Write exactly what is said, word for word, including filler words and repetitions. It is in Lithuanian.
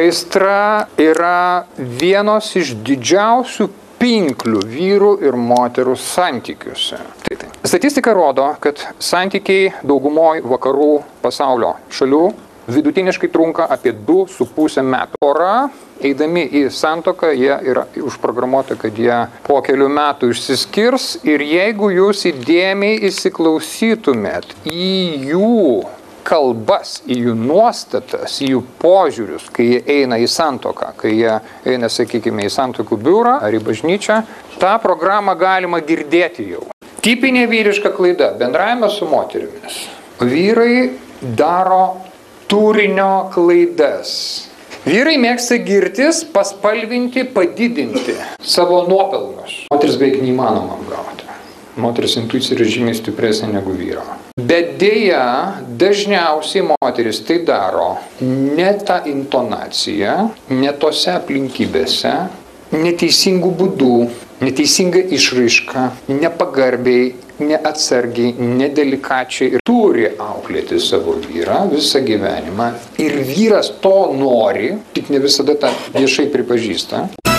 aistra yra vienos iš didžiausių pinklių vyrų ir moterų santykiuose. Tai, tai. Statistika rodo, kad santykiai daugumoj vakarų pasaulio šalių vidutiniškai trunka apie du su puse metų. Pora, eidami į santoką, jie yra užprogramuota, kad jie po kelių metų išsiskirs ir jeigu jūs įdėmiai įsiklausytumėt į jų kalbas, į jų nuostatas, į jų požiūrius, kai jie eina į santoką, kai jie eina, sakykime, į santokų biurą ar į bažnyčią, tą programą galima girdėti jau. Tipinė vyriška klaida bendravime su moterimis. Vyrai daro turinio klaidas. Vyrai mėgsta girtis, paspalvinti, padidinti savo nuopelnus. Moteris beveik neįmanoma apgauti. Moteris intuicija yra žymiai stipresnė negu vyro. Bet dėja, dažniausiai moteris tai daro ne tą intonaciją, ne tose aplinkybėse, neteisingų būdų, neteisinga išraiška, nepagarbiai, neatsargiai, nedelikačiai ir turi auklėti savo vyrą visą gyvenimą. Ir vyras to nori, tik ne visada tą viešai pripažįsta.